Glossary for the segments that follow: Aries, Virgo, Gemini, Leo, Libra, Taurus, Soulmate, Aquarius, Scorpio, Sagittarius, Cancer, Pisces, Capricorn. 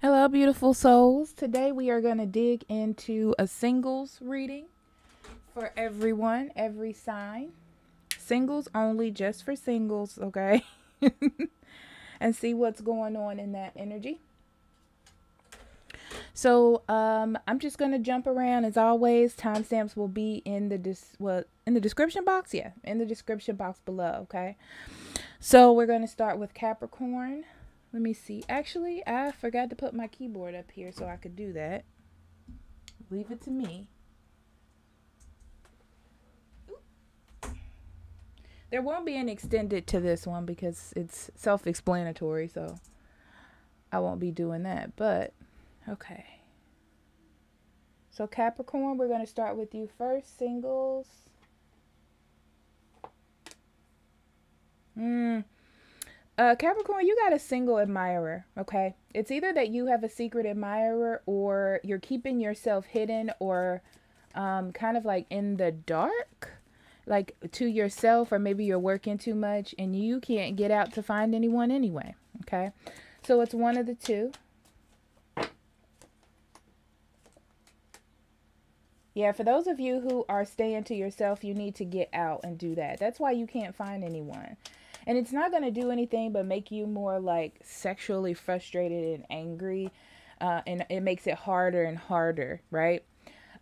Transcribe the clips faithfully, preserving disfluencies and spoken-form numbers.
Hello, beautiful souls. Today we are going to dig into a singles reading for everyone, every sign. Singles only, just for singles, okay? And see what's going on in that energy. So um, I'm just going to jump around. As always, timestamps will be in the dis well, in the description box. Yeah, in the description box below, okay? So we're going to start with Capricorn. Let me see. Actually, I forgot to put my keyboard up here so I could do that. Leave it to me. Oop. There won't be an extended to this one because it's self-explanatory, so I won't be doing that. But, okay. So Capricorn, we're going to start with you first. Singles. Hmm. Uh, Capricorn, you got a single admirer, okay? It's either that you have a secret admirer or you're keeping yourself hidden or um, kind of like in the dark, like to yourself, or maybe you're working too much and you can't get out to find anyone anyway, okay? So it's one of the two. Yeah, for those of you who are staying to yourself, you need to get out and do that. That's why you can't find anyone. And it's not going to do anything but make you more like sexually frustrated and angry. Uh, and it makes it harder and harder, right?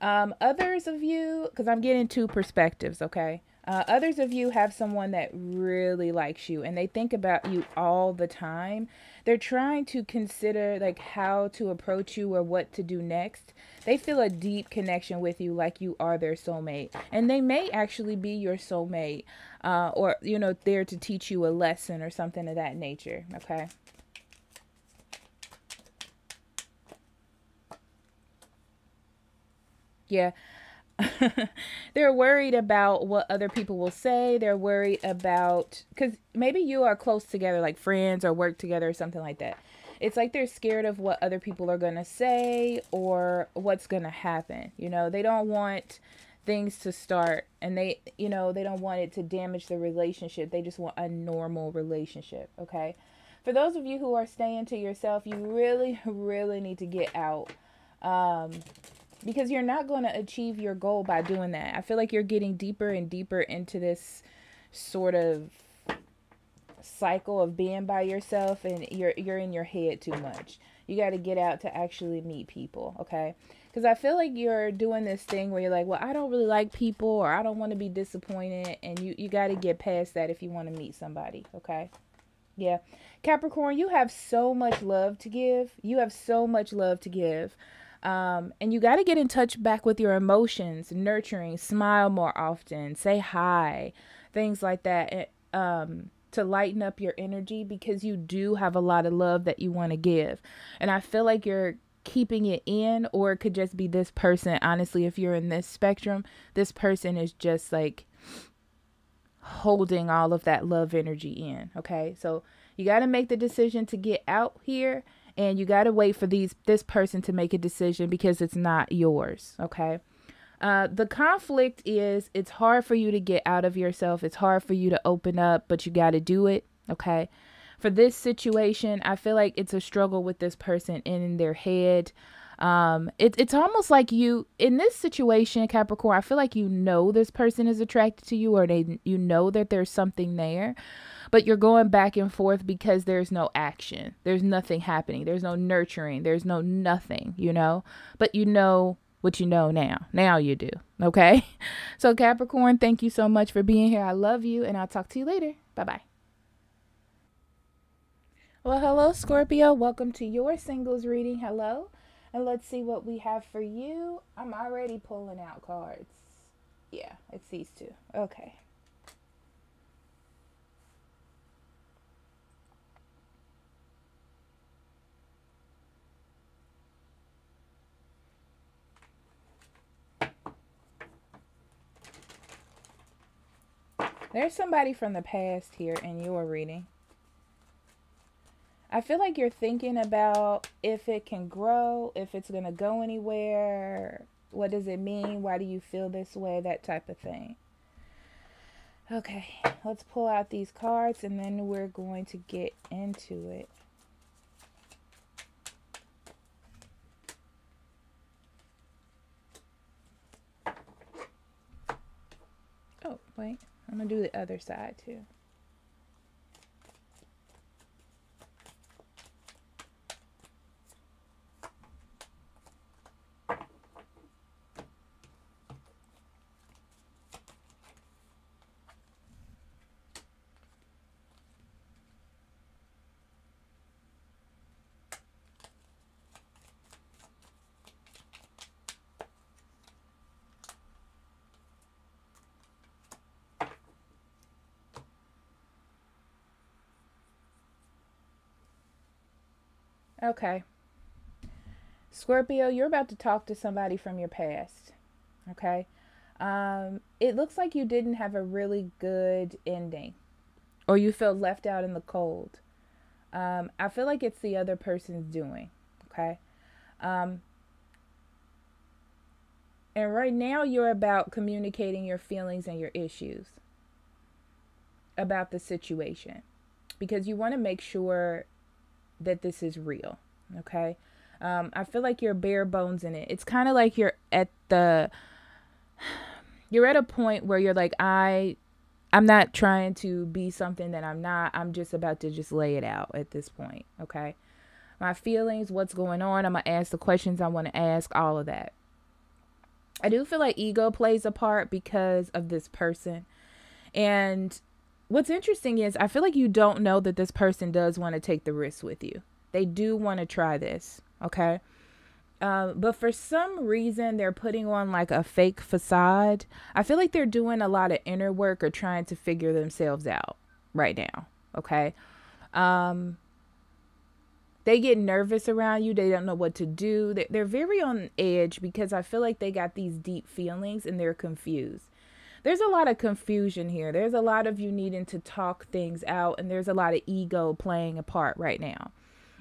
Um, others of you, because I'm getting two perspectives, okay? Uh, others of you have someone that really likes you and they think about you all the time. They're trying to consider like how to approach you or what to do next. They feel a deep connection with you, like you are their soulmate. And they may actually be your soulmate uh, or, you know, there to teach you a lesson or something of that nature. Okay. Yeah. They're worried about what other people will say. They're worried about, because maybe you are close together, like friends or work together or something like that. It's like they're scared of what other people are going to say or what's going to happen. You know, they don't want things to start and they, you know, they don't want it to damage the relationship. They just want a normal relationship. Okay. For those of you who are staying to yourself, you really, really need to get out. Um, Because you're not going to achieve your goal by doing that. I feel like you're getting deeper and deeper into this sort of cycle of being by yourself. And you're, you're in your head too much. You got to get out to actually meet people. Okay. Because I feel like you're doing this thing where you're like, well, I don't really like people. Or I don't want to be disappointed. And you, you got to get past that if you want to meet somebody. Okay. Yeah. Capricorn, you have so much love to give. You have so much love to give. Um, and you got to get in touch back with your emotions, nurturing, smile more often, say hi, things like that, um, to lighten up your energy because you do have a lot of love that you want to give. And I feel like you're keeping it in, or it could just be this person. Honestly, if you're in this spectrum, this person is just like holding all of that love energy in. Okay. So you got to make the decision to get out here. And you got to wait for these this person to make a decision because it's not yours, okay? Uh, the conflict is it's hard for you to get out of yourself. It's hard for you to open up, but you got to do it, okay? For this situation, I feel like it's a struggle with this person in their head. Um, it, it's almost like you, in this situation, Capricorn, I feel like you know this person is attracted to you or they you know that there's something there. But you're going back and forth because there's no action. There's nothing happening. There's no nurturing. There's no nothing, you know, but you know what you know now. Now you do. Okay. So Capricorn, thank you so much for being here. I love you and I'll talk to you later. Bye-bye. Well, hello, Scorpio. Welcome to your singles reading. Hello. And let's see what we have for you. I'm already pulling out cards. Yeah, it's these two. Okay. There's somebody from the past here in your reading. I feel like you're thinking about if it can grow, if it's going to go anywhere. What does it mean? Why do you feel this way? That type of thing. Okay, let's pull out these cards and then we're going to get into it. Wait, I'm going to do the other side too. Okay, Scorpio, you're about to talk to somebody from your past, okay? Um, it looks like you didn't have a really good ending, or you feel left out in the cold. Um, I feel like it's the other person's doing, okay? Um, and right now you're about communicating your feelings and your issues about the situation, because you want to make sure that this is real, okay? Um, I feel like you're bare bones in it. It's kind of like you're at the, you're at a point where you're like, I, I'm not trying to be something that I'm not. I'm just about to just lay it out at this point, okay? My feelings, what's going on? I'm going to ask the questions I want to ask, all of that. I do feel like ego plays a part because of this person. And what's interesting is I feel like you don't know that this person does want to take the risk with you. They do want to try this, okay? Uh, but for some reason, they're putting on like a fake facade. I feel like they're doing a lot of inner work or trying to figure themselves out right now, okay? Um, they get nervous around you. They don't know what to do. They're very on edge because I feel like they got these deep feelings and they're confused. There's a lot of confusion here. There's a lot of you needing to talk things out, and there's a lot of ego playing a part right now,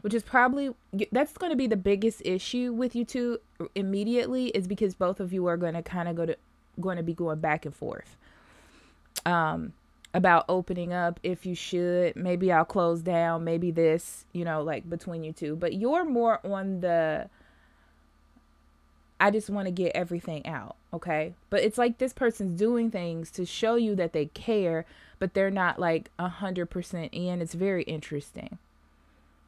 which is probably, that's going to be the biggest issue with you two immediately, is because both of you are going to kind of go to, going to be going back and forth um, about opening up, if you should, maybe I'll close down, maybe this, you know, like between you two, but you're more on the, I just want to get everything out. Okay. But it's like this person's doing things to show you that they care, but they're not like a hundred percent in. It's very interesting.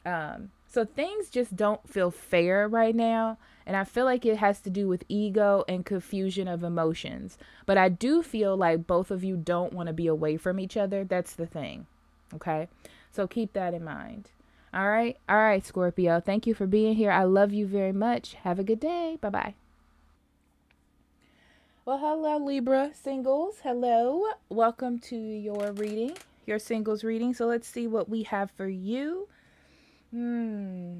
Um, so things just don't feel fair right now. And I feel like it has to do with ego and confusion of emotions, but I do feel like both of you don't want to be away from each other. That's the thing. Okay. So keep that in mind. All right. All right, Scorpio. Thank you for being here. I love you very much. Have a good day. Bye-bye. Well, hello, Libra singles. Hello. Welcome to your reading, your singles reading. So let's see what we have for you. Hmm.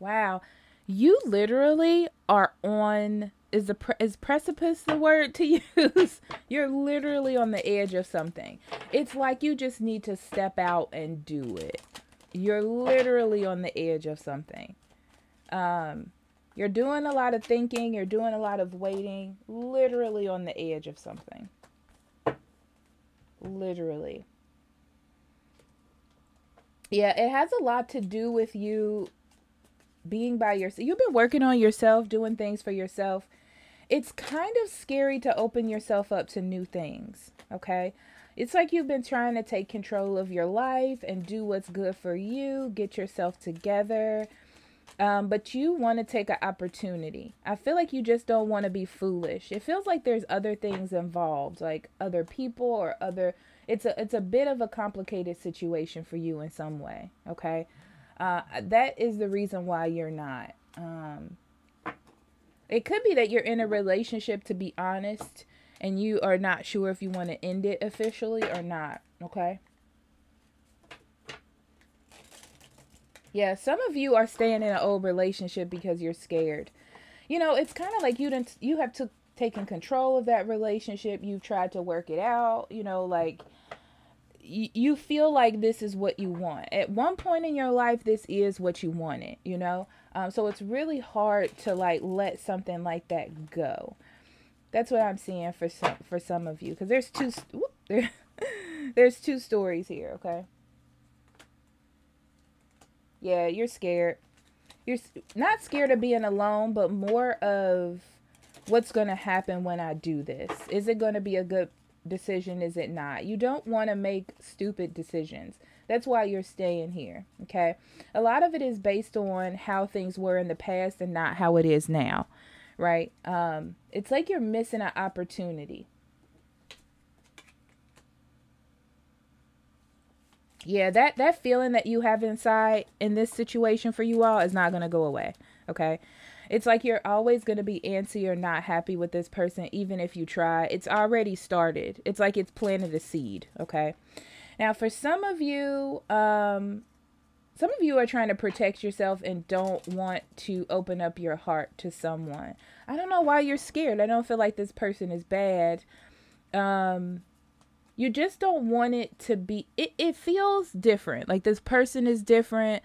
Wow. You literally are on... Is the pre is precipice the word to use? You're literally on the edge of something. It's like you just need to step out and do it. You're literally on the edge of something. Um, you're doing a lot of thinking. You're doing a lot of waiting. Literally on the edge of something. Literally. Yeah, it has a lot to do with you being by yourself. You've been working on yourself, doing things for yourself. It's kind of scary to open yourself up to new things, okay? It's like you've been trying to take control of your life and do what's good for you, get yourself together, um, but you want to take an opportunity. I feel like you just don't want to be foolish. It feels like there's other things involved, like other people or other... It's a, it's a bit of a complicated situation for you in some way, okay? Uh, that is the reason why you're not. Um, it could be that you're in a relationship, to be honest, and you are not sure if you want to end it officially or not. Okay. Yeah. Some of you are staying in an old relationship because you're scared. You know, it's kind of like you didn't, you have to taken control of that relationship. You've tried to work it out, you know, like, you feel like this is what you want. At one point in your life, this is what you wanted, you know? Um, so it's really hard to like let something like that go. That's what I'm seeing for some, for some of you. Because there's two, whoop, there, there's two stories here, okay? Yeah, you're scared. You're not scared of being alone, but more of what's going to happen when I do this. Is it going to be a good decision? Is it not? You don't want to make stupid decisions. That's why you're staying here. Okay. A lot of it is based on how things were in the past and not how it is now. Right. Um, it's like you're missing an opportunity. Yeah, that, that feeling that you have inside in this situation for you all is not going to go away. Okay. It's like you're always going to be antsy or not happy with this person, even if you try. It's already started. It's like it's planted a seed. Okay. Now, for some of you, um, some of you are trying to protect yourself and don't want to open up your heart to someone. I don't know why you're scared. I don't feel like this person is bad. Um, you just don't want it to be, it, it feels different. Like this person is different,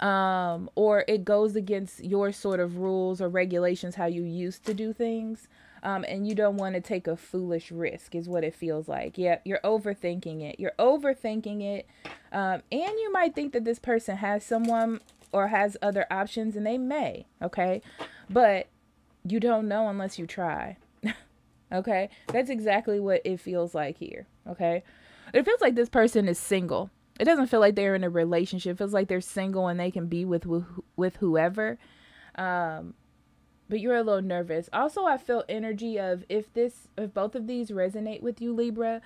um, or it goes against your sort of rules or regulations, how you used to do things. Um, and you don't want to take a foolish risk is what it feels like. Yeah, you're overthinking it. You're overthinking it. Um, and you might think that this person has someone or has other options, and they may. Okay. But you don't know unless you try. Okay. That's exactly what it feels like here. Okay. It feels like this person is single. It doesn't feel like they're in a relationship. It feels like they're single and they can be with, wh- with whoever. Um, But you're a little nervous. Also, I feel energy of if this, if both of these resonate with you, Libra,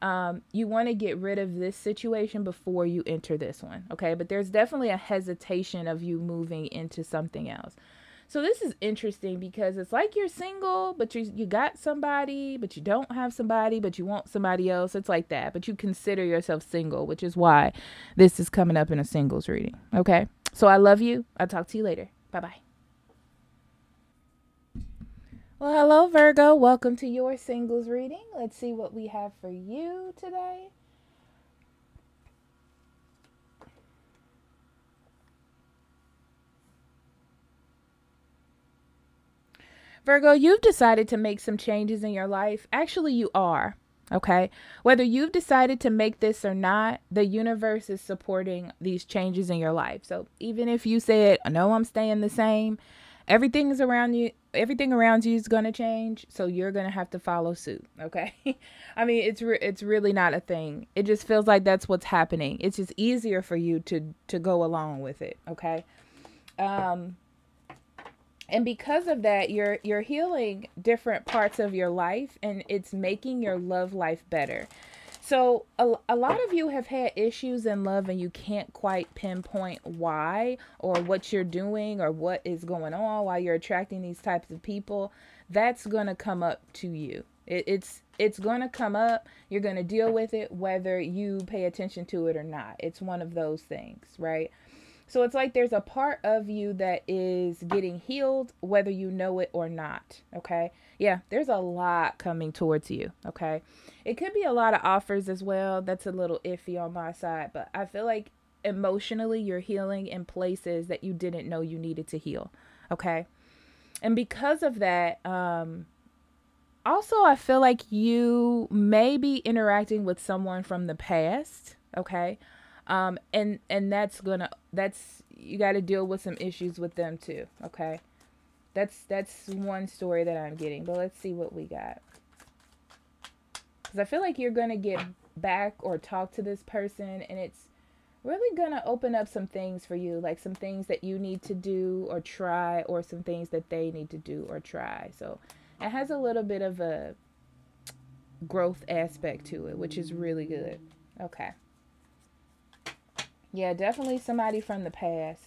um, you want to get rid of this situation before you enter this one. Okay. But there's definitely a hesitation of you moving into something else. So this is interesting because it's like you're single, but you, you got somebody, but you don't have somebody, but you want somebody else. It's like that, but you consider yourself single, which is why this is coming up in a singles reading. Okay. So I love you. I'll talk to you later. Bye-bye. Well, hello, Virgo. Welcome to your singles reading. Let's see what we have for you today. Virgo, you've decided to make some changes in your life. Actually, you are. Okay. Whether you've decided to make this or not, the universe is supporting these changes in your life. So even if you said, no, I'm staying the same, everything is around you. Everything around you is going to change. So you're going to have to follow suit. Okay. I mean, it's, re it's really not a thing. It just feels like that's what's happening. It's just easier for you to, to go along with it. Okay. Um, and because of that, you're, you're healing different parts of your life and it's making your love life better. So a, a lot of you have had issues in love and you can't quite pinpoint why or what you're doing or what is going on while you're attracting these types of people. That's going to come up to you. It, it's it's going to come up. You're going to deal with it whether you pay attention to it or not. It's one of those things, right? So it's like there's a part of you that is getting healed whether you know it or not. Okay. Yeah, there's a lot coming towards you. Okay. It could be a lot of offers as well. That's a little iffy on my side, but I feel like emotionally you're healing in places that you didn't know you needed to heal. Okay. And because of that, um, also I feel like you may be interacting with someone from the past. Okay. Um, and, and that's gonna, that's, you got to deal with some issues with them too. Okay. That's, that's one story that I'm getting, but let's see what we got. Cause I feel like you're going to get back or talk to this person and it's really going to open up some things for you, like some things that you need to do or try, or some things that they need to do or try. So it has a little bit of a growth aspect to it, which is really good. Okay. Yeah, definitely somebody from the past.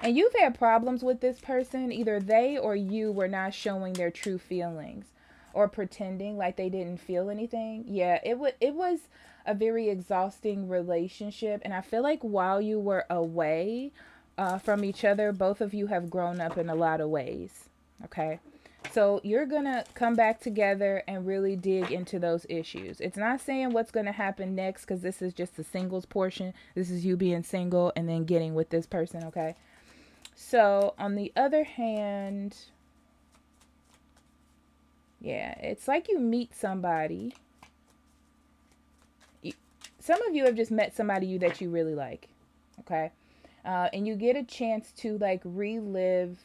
And you've had problems with this person. Either they or you were not showing their true feelings or pretending like they didn't feel anything. Yeah, it, it was a very exhausting relationship. And I feel like while you were away uh, from each other, both of you have grown up in a lot of ways. Okay. So you're going to come back together and really dig into those issues. It's not saying what's going to happen next because this is just the singles portion. This is you being single and then getting with this person, okay? So on the other hand, yeah, it's like you meet somebody. Some of you have just met somebody you that you really like, okay? Uh, and you get a chance to like relive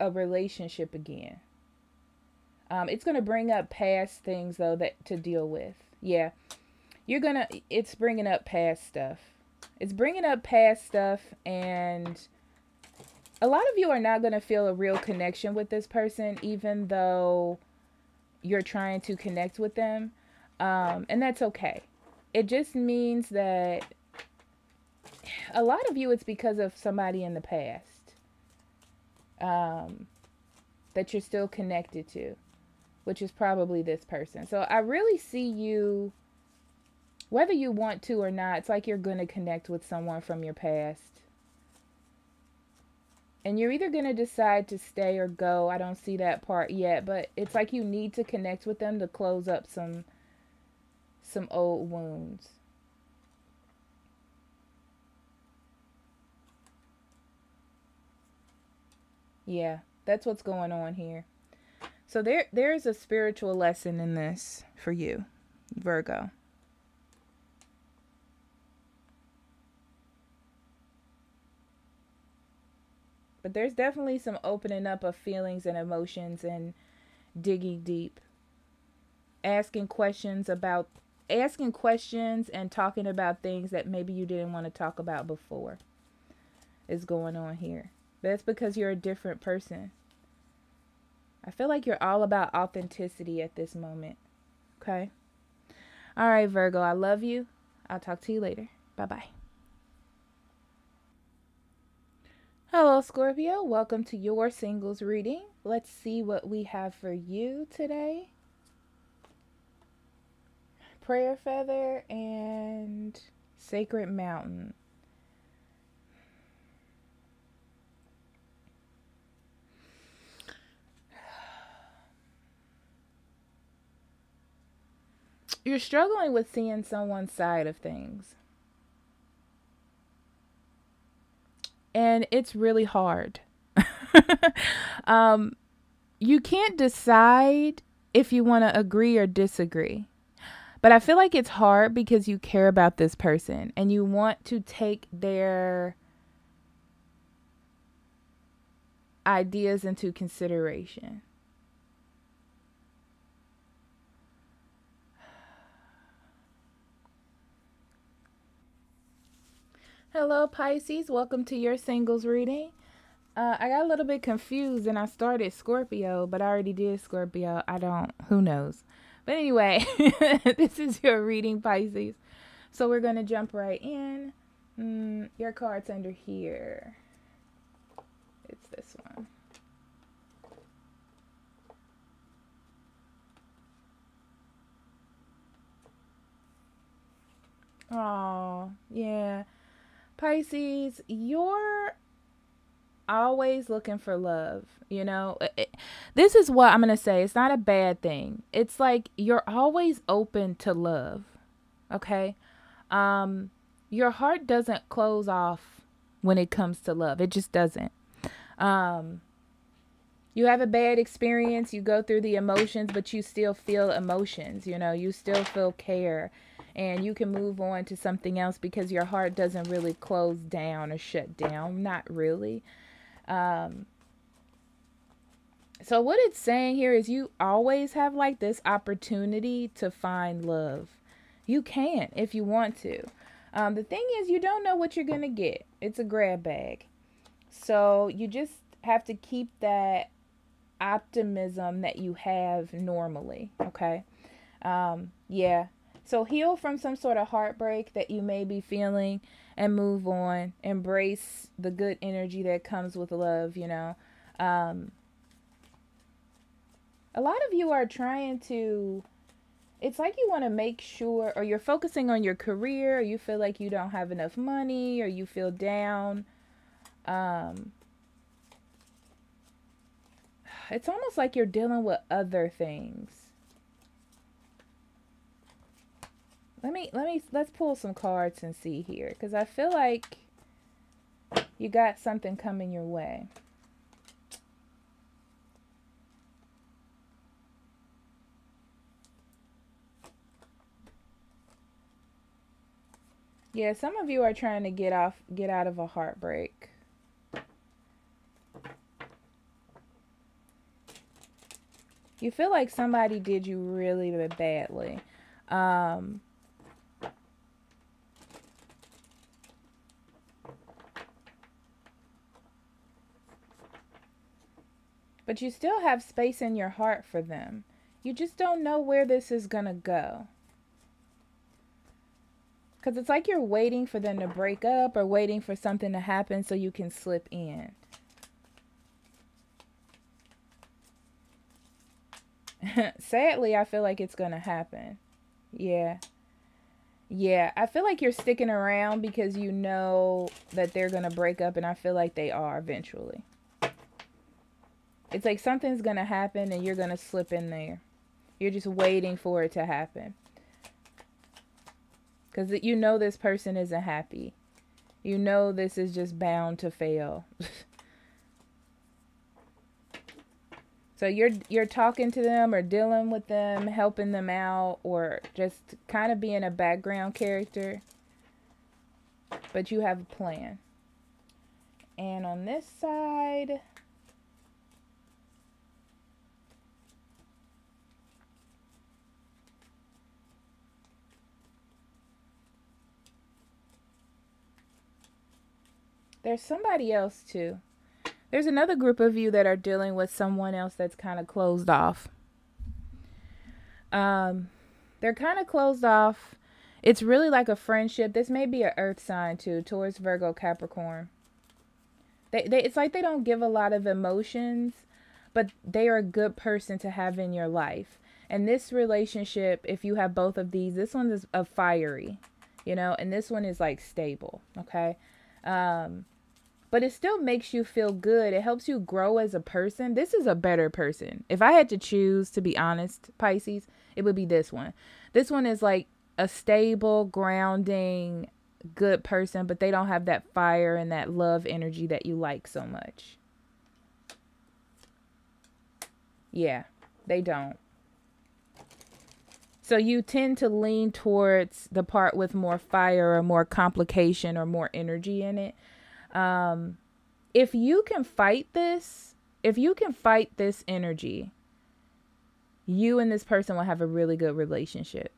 a relationship again. Um, it's going to bring up past things though that to deal with. Yeah, you're going to, it's bringing up past stuff. It's bringing up past stuff, and a lot of you are not going to feel a real connection with this person, even though you're trying to connect with them. Um, and that's okay. It just means that a lot of you, it's because of somebody in the past um, that you're still connected to, which is probably this person. So I really see you, whether you want to or not, it's like you're going to connect with someone from your past. And you're either going to decide to stay or go. I don't see that part yet, but it's like you need to connect with them to close up some, some old wounds. Yeah, that's what's going on here. So there, there's a spiritual lesson in this for you, Virgo. But there's definitely some opening up of feelings and emotions and digging deep. Asking questions about, asking questions and talking about things that maybe you didn't want to talk about before is going on here. That's because you're a different person. I feel like you're all about authenticity at this moment. Okay? All right, Virgo, I love you. I'll talk to you later. Bye-bye. Hello, Scorpio. Welcome to your singles reading. Let's see what we have for you today. Prayer Feather and Sacred Mountain. You're struggling with seeing someone's side of things. And it's really hard. um, you can't decide if you want to agree or disagree. But I feel like it's hard because you care about this person and you want to take their ideas into consideration. Hello, Pisces. Welcome to your singles reading. Uh, I got a little bit confused and I started Scorpio, but I already did Scorpio. I don't, who knows? But anyway, this is your reading, Pisces. So we're going to jump right in. Mm, your card's under here. It's this one. Oh, yeah. Pisces, you're always looking for love, you know? It, this is what I'm going to say. It's not a bad thing. It's like you're always open to love, okay? Um, your heart doesn't close off when it comes to love. It just doesn't. Um, you have a bad experience. You go through the emotions, but you still feel emotions, you know? You still feel care. And you can move on to something else because your heart doesn't really close down or shut down. Not really. Um, so what it's saying here is you always have like this opportunity to find love. You can if you want to. Um, the thing is you don't know what you're going to get. It's a grab bag. So you just have to keep that optimism that you have normally. Okay. Um, yeah. So heal from some sort of heartbreak that you may be feeling and move on. Embrace the good energy that comes with love, you know. Um, a lot of you are trying to, it's like you want to make sure, or you're focusing on your career, or you feel like you don't have enough money, or you feel down. Um, it's almost like you're dealing with other things. Let me, let me, let's pull some cards and see here. Because I feel like you got something coming your way. Yeah, some of you are trying to get off, get out of a heartbreak. You feel like somebody did you really badly. Um, but you still have space in your heart for them. You just don't know where this is gonna go. Because it's like you're waiting for them to break up or waiting for something to happen so you can slip in. Sadly, I feel like it's going to happen. Yeah. Yeah, I feel like you're sticking around because you know that they're going to break up, and I feel like they are eventually. It's like something's going to happen and you're going to slip in there. You're just waiting for it to happen. Because you know this person isn't happy. You know this is just bound to fail. So you're you're talking to them or dealing with them, helping them out, or just kind of being a background character. But you have a plan. And on this side... there's somebody else too. There's another group of you that are dealing with someone else that's kind of closed off. Um, they're kind of closed off. It's really like a friendship. This may be an earth sign too. Taurus, Virgo, Capricorn. They, they, it's like they don't give a lot of emotions, but they are a good person to have in your life. And this relationship, if you have both of these, this one is a fiery, you know, and this one is like stable. Okay. Um, But it still makes you feel good. It helps you grow as a person. This is a better person. If I had to choose, to be honest, Pisces, it would be this one. This one is like a stable, grounding, good person, but they don't have that fire and that love energy that you like so much. Yeah, they don't. So you tend to lean towards the part with more fire or more complication or more energy in it. Um, if you can fight this, if you can fight this energy, you and this person will have a really good relationship.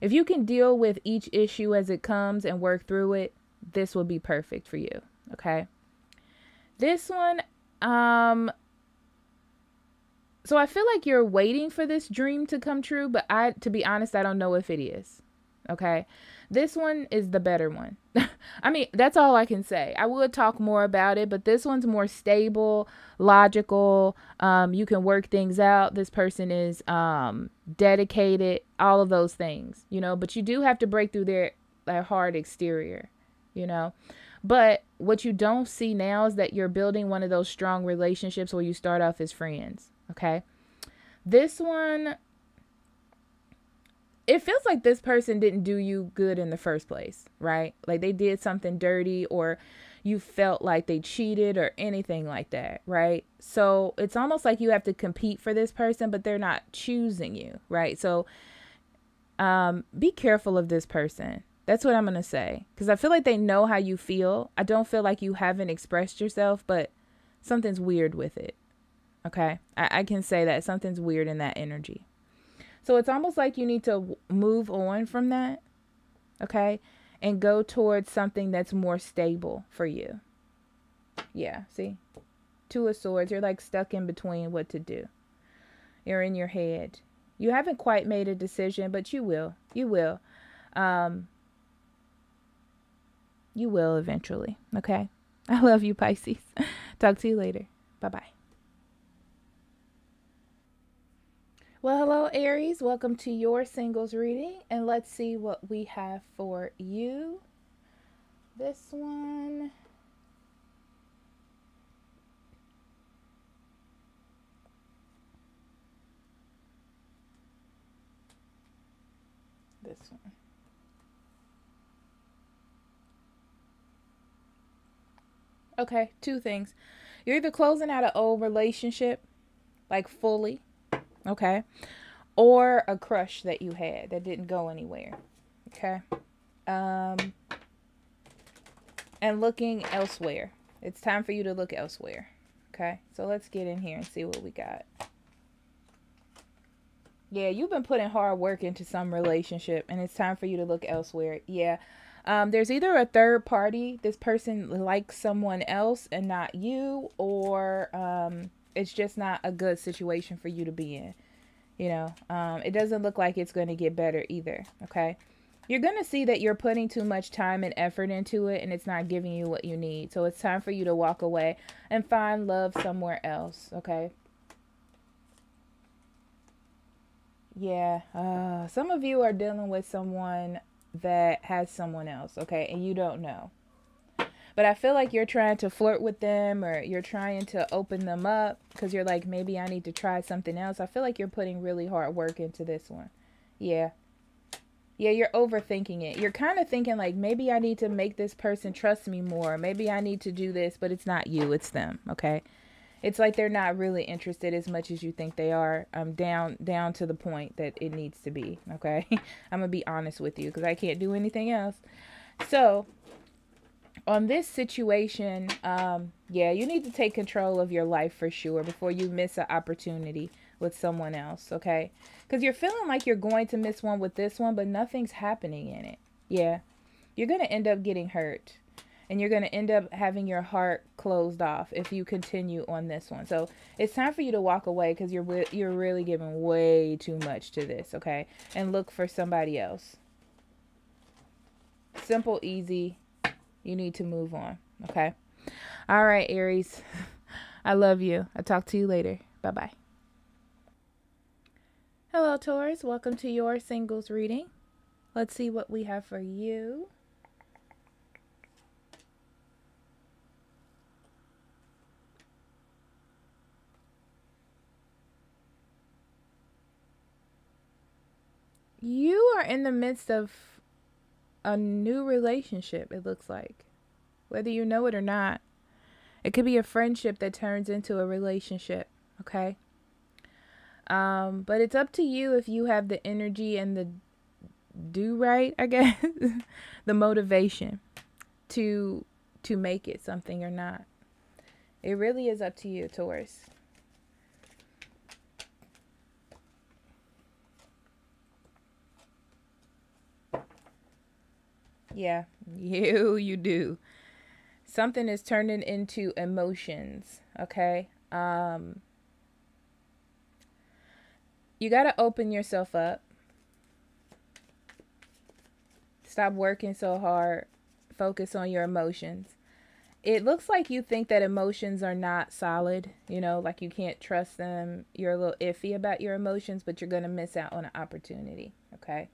If you can deal with each issue as it comes and work through it, this will be perfect for you. Okay. This one, um, so I feel like you're waiting for this dream to come true, but I, to be honest, I don't know if it is. Okay. This one is the better one. I mean, that's all I can say. I would talk more about it, but this one's more stable, logical. Um, you can work things out. This person is um, dedicated, all of those things, you know, but you do have to break through their, their hard exterior, you know. But what you don't see now is that you're building one of those strong relationships where you start off as friends. Okay. This one... it feels like this person didn't do you good in the first place, right? Like they did something dirty, or you felt like they cheated or anything like that, right? So it's almost like you have to compete for this person, but they're not choosing you, right? So um, be careful of this person. That's what I'm going to say, because I feel like they know how you feel. I don't feel like you haven't expressed yourself, but something's weird with it, okay? I, I can say that something's weird in that energy. So it's almost like you need to move on from that, okay, and go towards something that's more stable for you. Yeah, see? Two of Swords. You're like stuck in between what to do. You're in your head. You haven't quite made a decision, but you will. You will. Um, you will eventually, okay? I love you, Pisces. Talk to you later. Bye-bye. Well, hello, Aries. Welcome to your singles reading, and let's see what we have for you. This one. This one. Okay, two things. You're either closing out an old relationship, like fully, okay, or a crush that you had that didn't go anywhere, okay? um, and looking elsewhere. It's time for you to look elsewhere. Okay, so let's get in here and see what we got. Yeah, you've been putting hard work into some relationship, and it's time for you to look elsewhere. Yeah, um, there's either a third party. This person likes someone else and not you, or um, it's just not a good situation for you to be in. You know, um, it doesn't look like it's going to get better either. Okay, you're going to see that you're putting too much time and effort into it, and it's not giving you what you need. So it's time for you to walk away and find love somewhere else. Okay. Yeah, uh, some of you are dealing with someone that has someone else, okay, and you don't know. But I feel like you're trying to flirt with them, or you're trying to open them up because you're like, maybe I need to try something else. I feel like you're putting really hard work into this one. Yeah. Yeah, you're overthinking it. You're kind of thinking like, maybe I need to make this person trust me more. Maybe I need to do this, but it's not you, it's them, okay? It's like they're not really interested as much as you think they are. Um, down down to the point that it needs to be, okay? I'm going to be honest with you because I can't do anything else. So, on this situation, um, yeah, you need to take control of your life for sure before you miss an opportunity with someone else, okay? Because you're feeling like you're going to miss one with this one, but nothing's happening in it. Yeah, you're going to end up getting hurt. And you're going to end up having your heart closed off if you continue on this one. So it's time for you to walk away because you're, re you're really giving way too much to this, okay? And look for somebody else. Simple, easy. You need to move on, okay? All right, Aries. I love you. I'll talk to you later. Bye-bye. Hello, Taurus. Welcome to your singles reading. Let's see what we have for you. You are in the midst of a new relationship, it looks like. Whether you know it or not, it could be a friendship that turns into a relationship, okay? Um, but it's up to you if you have the energy and the do right, I guess, the motivation to to make it something or not. It really is up to you, Taurus. Yeah, you, you do. Something is turning into emotions, okay? Um, you got to open yourself up. Stop working so hard. Focus on your emotions. It looks like you think that emotions are not solid, you know, like you can't trust them. You're a little iffy about your emotions, but you're going to miss out on an opportunity, okay?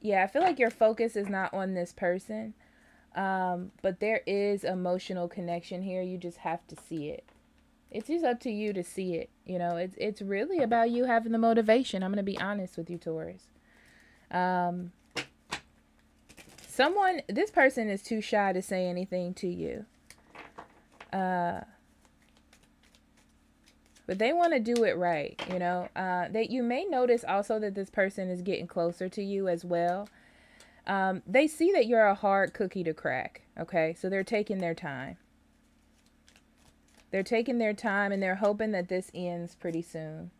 Yeah, I feel like your focus is not on this person, um, but there is emotional connection here. You just have to see it. It's just up to you to see it. You know, it's it's really about you having the motivation. I'm going to be honest with you, Taurus. Um, someone, this person is too shy to say anything to you. Uh, but they want to do it right, you know. Uh, that you may notice also that this person is getting closer to you as well. Um, they see that you're a hard cookie to crack, okay? So they're taking their time. They're taking their time, and they're hoping that this ends pretty soon.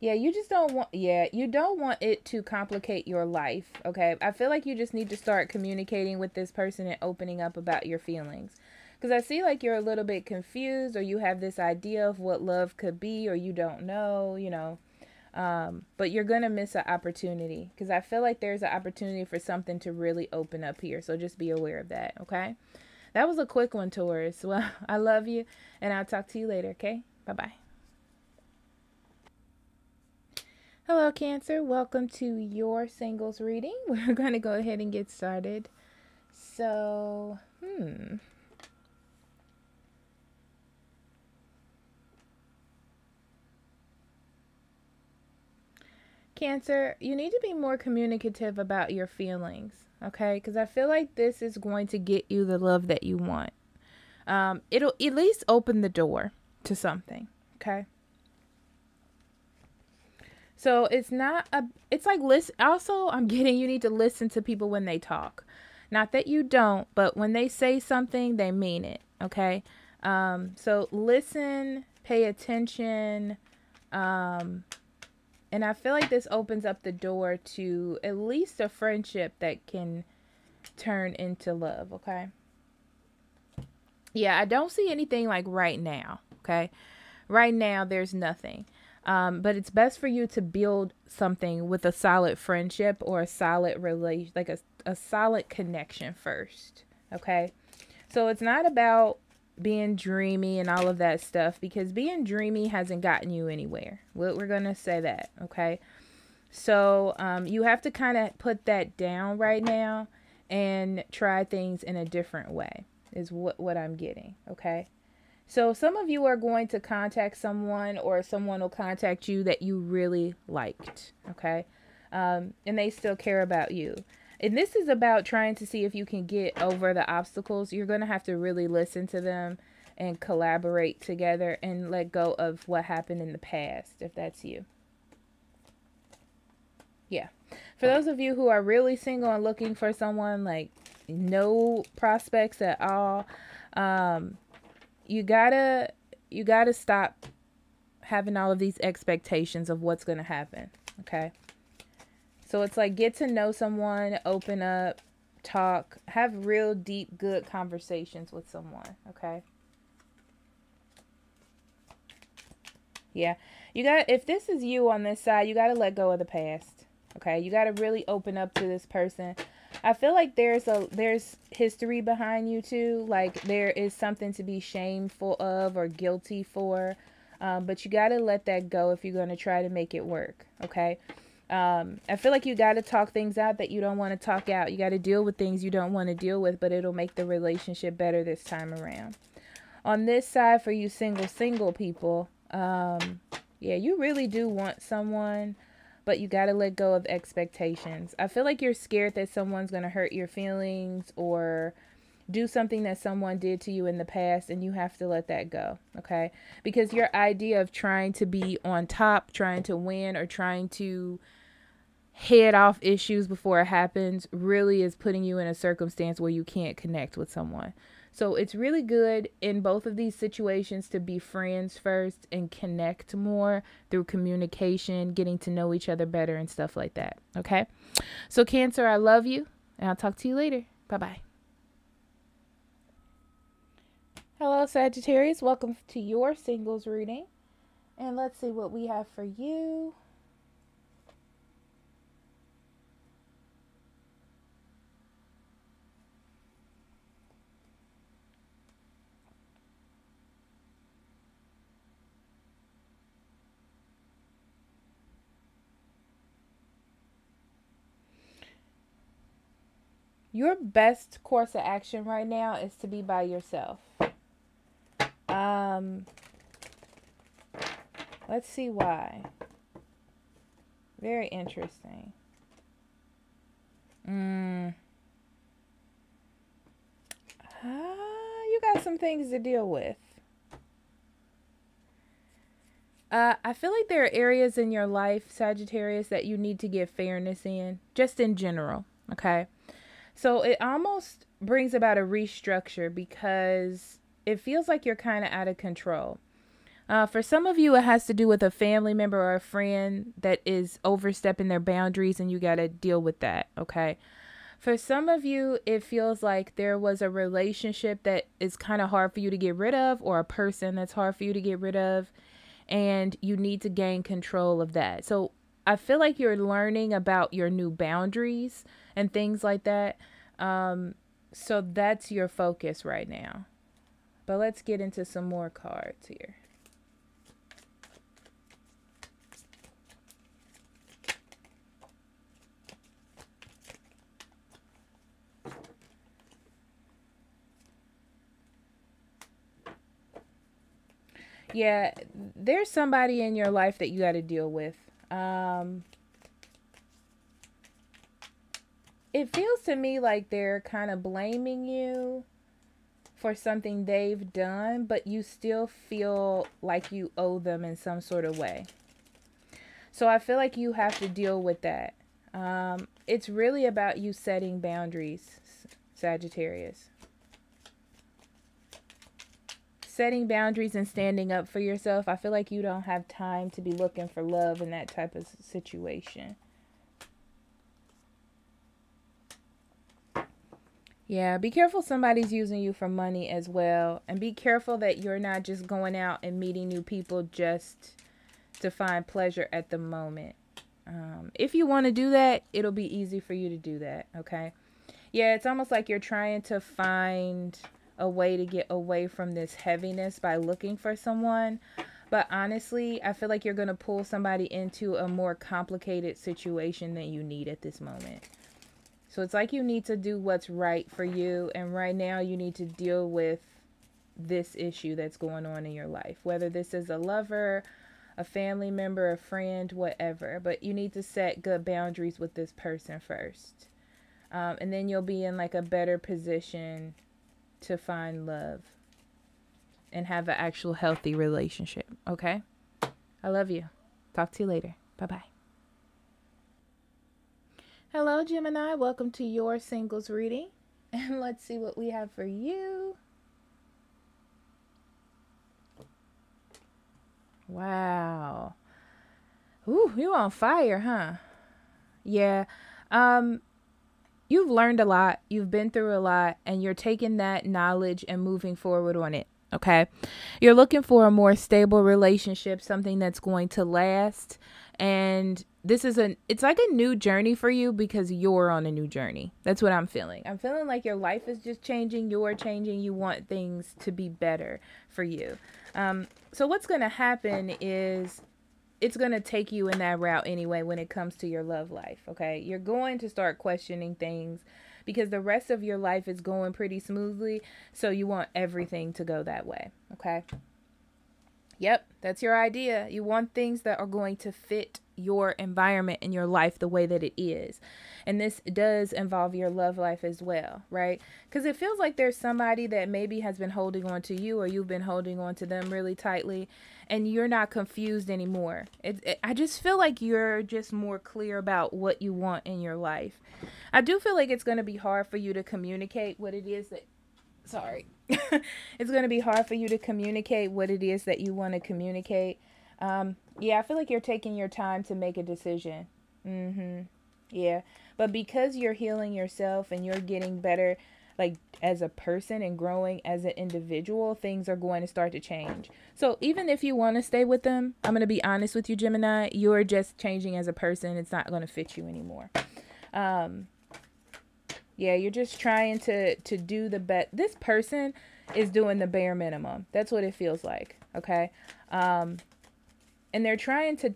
Yeah, you just don't want, yeah, you don't want it to complicate your life, okay? I feel like you just need to start communicating with this person and opening up about your feelings. Because I see like you're a little bit confused, or you have this idea of what love could be, or you don't know, you know, um, but you're going to miss an opportunity because I feel like there's an opportunity for something to really open up here. So just be aware of that. Okay. That was a quick one, Taurus. Well, I love you, and I'll talk to you later. Okay. Bye-bye. Hello, Cancer. Welcome to your singles reading. We're going to go ahead and get started. So, hmm. Cancer, you need to be more communicative about your feelings, okay? Because I feel like this is going to get you the love that you want. Um, it'll at least open the door to something, okay? So it's not a, it's like, listen, also I'm getting, you need to listen to people when they talk. Not that you don't, but when they say something, they mean it. Okay. Um, so listen, pay attention. Um, and I feel like this opens up the door to at least a friendship that can turn into love. Okay. Yeah. I don't see anything like right now. Okay. Right now there's nothing. Um, but it's best for you to build something with a solid friendship or a solid relation, like a, a solid connection first. Okay. So it's not about being dreamy and all of that stuff, because being dreamy hasn't gotten you anywhere. We're, we're going to say that. Okay. So, um, you have to kind of put that down right now and try things in a different way is what, what I'm getting. Okay. So some of you are going to contact someone, or someone will contact you that you really liked, okay? Um, and they still care about you. And this is about trying to see if you can get over the obstacles. You're going to have to really listen to them and collaborate together and let go of what happened in the past, if that's you. Yeah. For those of you who are really single and looking for someone, like no prospects at all, um... You gotta, you gotta stop having all of these expectations of what's going to happen. Okay. So it's like, get to know someone, open up, talk, have real deep, good conversations with someone. Okay. Yeah. You got, if this is you on this side, you got to let go of the past. Okay. You got to really open up to this person. I feel like there's a there's history behind you too. Like there is something to be shameful of or guilty for, um, but you gotta let that go if you're gonna try to make it work. Okay, um, I feel like you gotta talk things out that you don't want to talk out. You gotta deal with things you don't want to deal with, but it'll make the relationship better this time around. On this side, for you single single people, um, yeah, you really do want someone. But you got to let go of expectations. I feel like you're scared that someone's going to hurt your feelings or do something that someone did to you in the past, and you have to let that go, okay? Because your idea of trying to be on top, trying to win, or trying to head off issues before it happens really is putting you in a circumstance where you can't connect with someone. So it's really good in both of these situations to be friends first and connect more through communication, getting to know each other better and stuff like that. Okay. So Cancer, I love you, and I'll talk to you later. Bye-bye. Hello, Sagittarius. Welcome to your singles reading. And let's see what we have for you. Your best course of action right now is to be by yourself. Um, let's see why. Very interesting. Mm. Uh, you got some things to deal with. Uh, I feel like there are areas in your life, Sagittarius, that you need to get fairness in, just in general, okay? So it almost brings about a restructure because it feels like you're kind of out of control. Uh, for some of you, it has to do with a family member or a friend that is overstepping their boundaries, and you got to deal with that. Okay. For some of you, it feels like there was a relationship that is kind of hard for you to get rid of, or a person that's hard for you to get rid of, and you need to gain control of that. So I feel like you're learning about your new boundaries and things like that. Um, so that's your focus right now. But let's get into some more cards here. Yeah, there's somebody in your life that you got to deal with. Um, it feels to me like they're kind of blaming you for something they've done, but you still feel like you owe them in some sort of way. So I feel like you have to deal with that. Um, it's really about you setting boundaries, Sagittarius. Setting boundaries and standing up for yourself. I feel like you don't have time to be looking for love in that type of situation. Yeah, be careful somebody's using you for money as well. And be careful that you're not just going out and meeting new people just to find pleasure at the moment. Um, if you want to do that, it'll be easy for you to do that, okay? Yeah, it's almost like you're trying to find a way to get away from this heaviness by looking for someone. But honestly, I feel like you're going to pull somebody into a more complicated situation than you need at this moment. So it's like you need to do what's right for you. And right now you need to deal with this issue that's going on in your life, whether this is a lover, a family member, a friend, whatever. But you need to set good boundaries with this person first. Um, and then you'll be in like a better position to find love and have an actual healthy relationship. Okay? I love you. Talk to you later. Bye-bye. Hello, Gemini. Welcome to your singles reading. And let's see what we have for you. Wow. Ooh, you on fire, huh? Yeah. Um, you've learned a lot. You've been through a lot. And you're taking that knowledge and moving forward on it. Okay? You're looking for a more stable relationship, something that's going to last. And this is an, it's like a new journey for you because you're on a new journey. That's what I'm feeling. I'm feeling like your life is just changing. You're changing. You want things to be better for you. Um, so what's going to happen is it's going to take you in that route anyway when it comes to your love life. Okay. You're going to start questioning things because the rest of your life is going pretty smoothly. So you want everything to go that way. Okay. Yep, that's your idea. You want things that are going to fit your environment and your life the way that it is. And this does involve your love life as well, right? Because it feels like there's somebody that maybe has been holding on to you or you've been holding on to them really tightly and you're not confused anymore. It, it, I just feel like you're just more clear about what you want in your life. I do feel like it's going to be hard for you to communicate what it is that... Sorry. It's going to be hard for you to communicate what it is that you want to communicate. Um, yeah, I feel like you're taking your time to make a decision. Mm-hmm. Yeah. But because you're healing yourself and you're getting better, like as a person and growing as an individual, things are going to start to change. So even if you want to stay with them, I'm going to be honest with you, Gemini, you're just changing as a person. It's not going to fit you anymore. Um, Yeah, you're just trying to, to do the best. This person is doing the bare minimum. That's what it feels like, okay? Um, and they're trying to,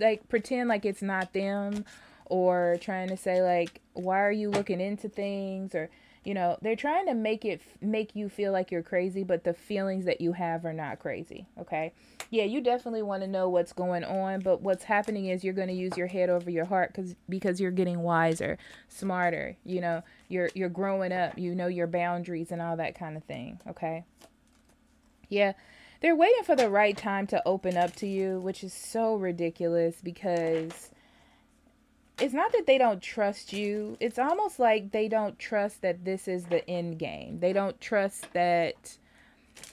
like, pretend like it's not them or trying to say, like, why are you looking into things? Or, you know, they're trying to make it make you feel like you're crazy, but the feelings that you have are not crazy, okay? Yeah, you definitely want to know what's going on, but what's happening is you're going to use your head over your heart because because you're getting wiser, smarter, you know, you're you're growing up, you know your boundaries and all that kind of thing, okay? Yeah, they're waiting for the right time to open up to you, which is so ridiculous because it's not that they don't trust you. It's almost like they don't trust that this is the end game. They don't trust that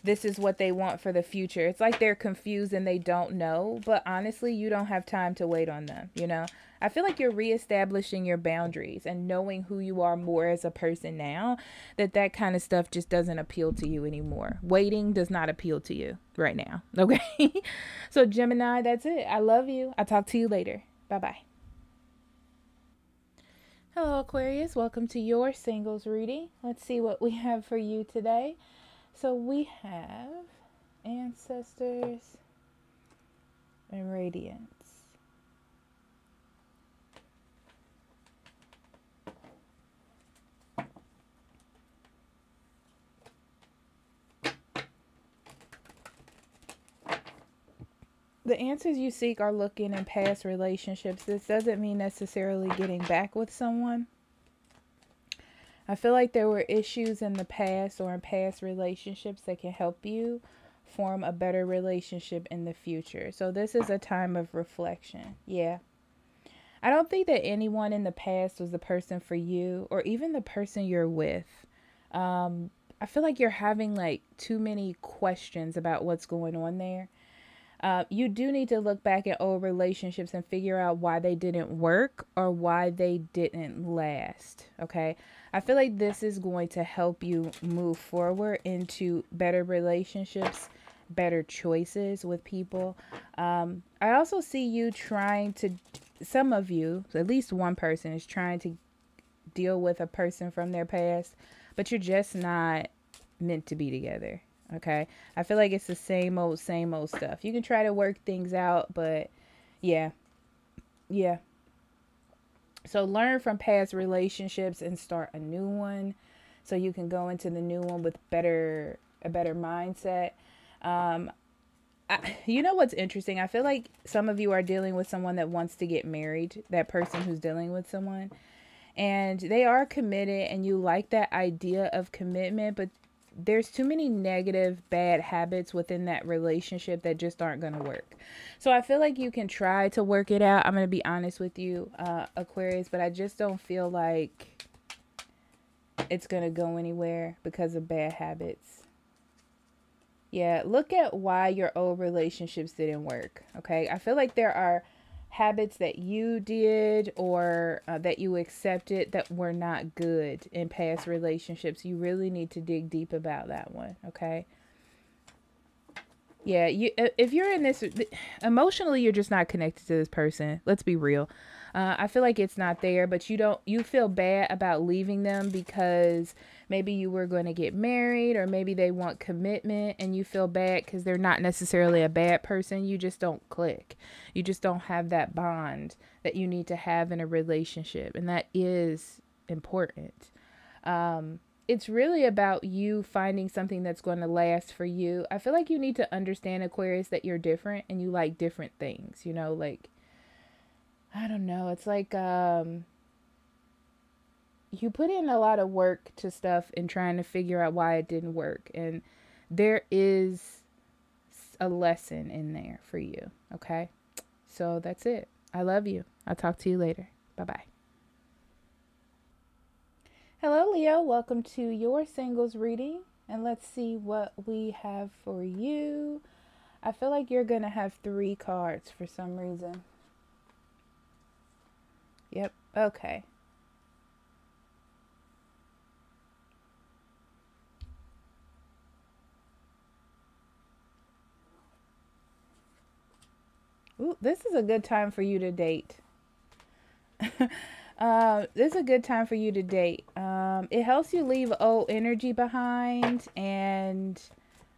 this is what they want for the future. It's like they're confused and they don't know. But honestly, you don't have time to wait on them. You know, I feel like you're reestablishing your boundaries and knowing who you are more as a person now, that that kind of stuff just doesn't appeal to you anymore. Waiting does not appeal to you right now. Okay. So Gemini, that's it. I love you. I'll talk to you later. Bye-bye. Hello, Aquarius. Welcome to your singles reading. Let's see what we have for you today. So we have ancestors and radiance. The answers you seek are looking in past relationships. This doesn't mean necessarily getting back with someone. I feel like there were issues in the past or in past relationships that can help you form a better relationship in the future. So this is a time of reflection. Yeah. I don't think that anyone in the past was the person for you, or even the person you're with. Um, I feel like you're having like too many questions about what's going on there. Uh, you do need to look back at old relationships and figure out why they didn't work or why they didn't last. Okay. I feel like this is going to help you move forward into better relationships, better choices with people. Um, I also see you trying to, some of you, at least one person is trying to deal with a person from their past, but you're just not meant to be together. Okay, I feel like it's the same old, same old stuff. You can try to work things out, but yeah, yeah. So learn from past relationships and start a new one, so you can go into the new one with better, a better mindset. Um, I, you know what's interesting? I feel like some of you are dealing with someone that wants to get married, that person who's dealing with someone, and they are committed, and you like that idea of commitment, but there's too many negative, bad habits within that relationship that just aren't going to work. So I feel like you can try to work it out. I'm going to be honest with you, uh, Aquarius, but I just don't feel like it's going to go anywhere because of bad habits. Yeah, look at why your old relationships didn't work, okay? I feel like there are habits that you did or uh, that you accepted that were not good in past relationships. You really need to dig deep about that one. Okay. Yeah. You, if you're in this emotionally, you're just not connected to this person. Let's be real. Uh, I feel like it's not there, but you don't, you feel bad about leaving them because maybe you were going to get married, or maybe they want commitment and you feel bad because they're not necessarily a bad person. You just don't click. You just don't have that bond that you need to have in a relationship. And that is important. Um, it's really about you finding something that's going to last for you. I feel like you need to understand, Aquarius, that you're different and you like different things, you know, like, I don't know. It's like um, you put in a lot of work to stuff and trying to figure out why it didn't work. And there is a lesson in there for you. Okay. So that's it. I love you. I'll talk to you later. Bye-bye. Hello, Leo. Welcome to your singles reading. And let's see what we have for you. I feel like you're going to have three cards for some reason. Yep. Okay. Ooh, this is a good time for you to date. uh, this is a good time for you to date. Um, it helps you leave old energy behind, and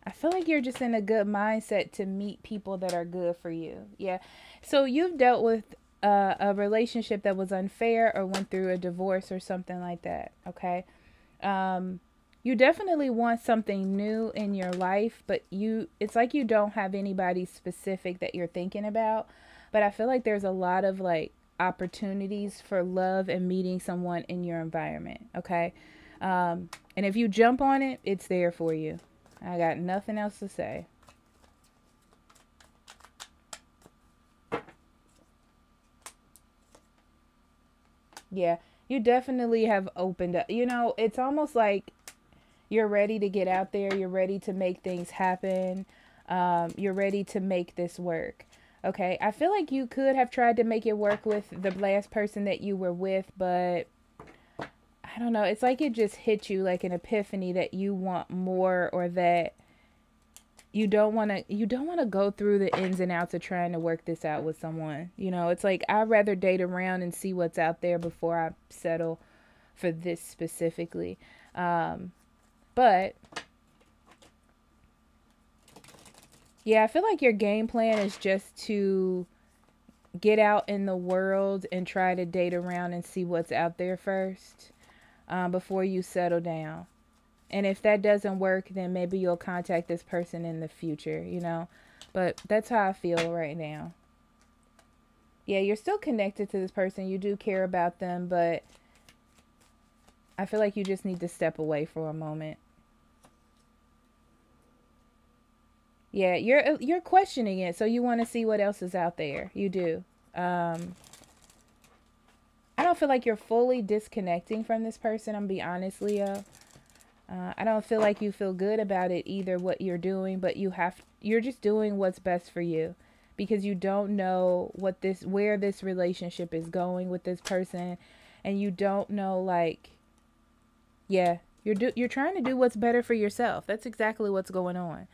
I feel like you're just in a good mindset to meet people that are good for you. Yeah. So you've dealt with Uh, a relationship that was unfair, or went through a divorce or something like that. Okay. Um, you definitely want something new in your life, but you, it's like you don't have anybody specific that you're thinking about, but I feel like there's a lot of like opportunities for love and meeting someone in your environment. Okay. Um, and if you jump on it, it's there for you. I got nothing else to say. Yeah, you definitely have opened up. You know, it's almost like you're ready to get out there. You're ready to make things happen. Um, you're ready to make this work. Okay, I feel like you could have tried to make it work with the last person that you were with, but I don't know. It's like it just hit you like an epiphany that you want more, or that you don't want to, you don't want to go through the ins and outs of trying to work this out with someone. You know, it's like, I'd rather date around and see what's out there before I settle for this specifically. Um, but yeah, I feel like your game plan is just to get out in the world and try to date around and see what's out there first, um, before you settle down. And if that doesn't work, then maybe you'll contact this person in the future, you know, but that's how I feel right now. Yeah, you're still connected to this person. You do care about them, but I feel like you just need to step away for a moment. Yeah, you're you're questioning it, so you want to see what else is out there. You do. Um, I don't feel like you're fully disconnecting from this person. I'm gonna be honest, Leo. Uh, I don't feel like you feel good about it either, what you're doing, but you have you're just doing what's best for you, because you don't know what this where this relationship is going with this person, and you don't know, like, yeah, you're do you're trying to do what's better for yourself. That's exactly what's going on.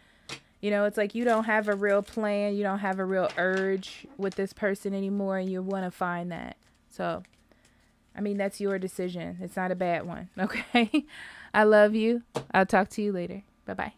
You know, it's like you don't have a real plan. You don't have a real urge with this person anymore, and you want to find that. So, I mean, that's your decision. It's not a bad one, okay? I love you. I'll talk to you later. Bye-bye.